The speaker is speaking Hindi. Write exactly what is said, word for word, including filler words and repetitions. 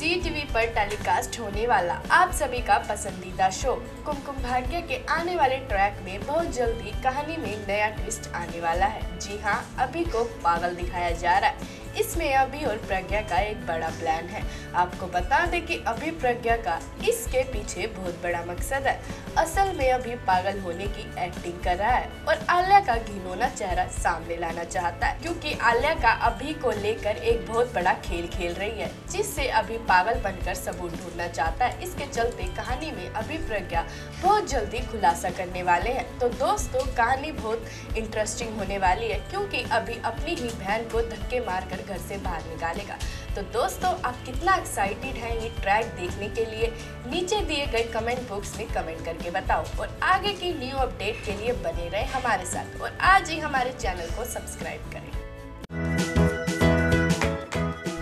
जी टीवी पर टेलीकास्ट होने वाला आप सभी का पसंदीदा शो कुमकुम भाग्य के आने वाले ट्रैक में बहुत जल्द ही कहानी में नया ट्विस्ट आने वाला है। जी हाँ, अभी को पागल दिखाया जा रहा है। इसमें अभी और प्रज्ञा का एक बड़ा प्लान है। आपको बता दें कि अभी प्रज्ञा का इसके पीछे बहुत बड़ा मकसद है। असल में अभी पागल होने की एक्टिंग कर रहा है और आलिया का घिनौना चेहरा सामने लाना चाहता है, क्योंकि आलिया का अभी को लेकर एक बहुत बड़ा खेल खेल रही है, जिससे अभी पागल बनकर सबूत ढूंढना चाहता है। इसके चलते कहानी में अभी प्रज्ञा बहुत जल्दी खुलासा करने वाले हैं। तो दोस्तों, कहानी बहुत इंटरेस्टिंग होने वाली है, क्योंकि अभी अपनी ही बहन को धक्के मारकर घर से बाहर निकालेगा। तो दोस्तों, आप कितना एक्साइटेड हैं ये ट्रैक देखने के लिए? नीचे दिए गए कमेंट बॉक्स में कमेंट करके बताओ और आगे की न्यू अपडेट के लिए बने रहे हमारे साथ और आज ही हमारे चैनल को सब्सक्राइब करें।